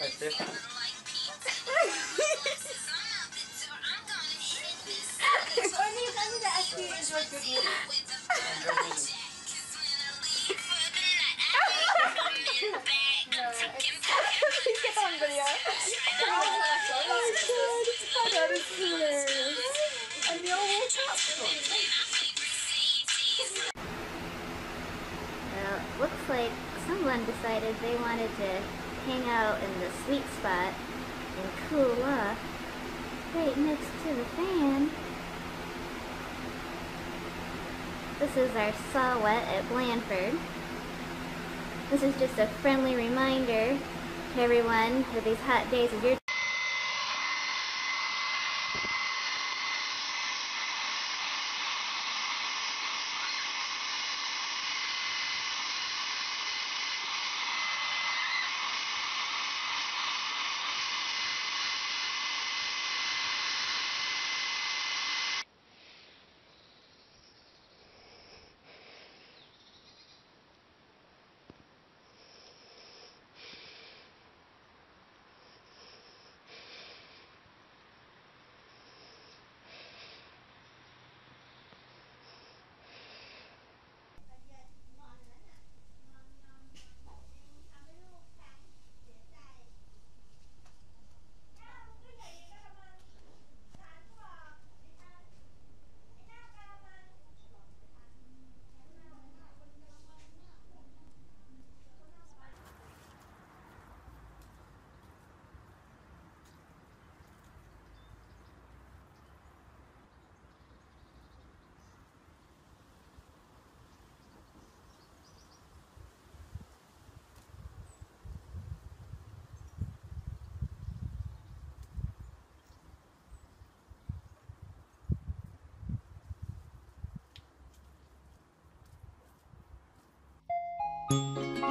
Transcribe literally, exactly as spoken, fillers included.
right there. Well, looks like someone decided they wanted to hang out in the sweet spot and cool off right next to the fan. This is our saw-wet at Blandford. This is just a friendly reminder to everyone for these hot days of your Music.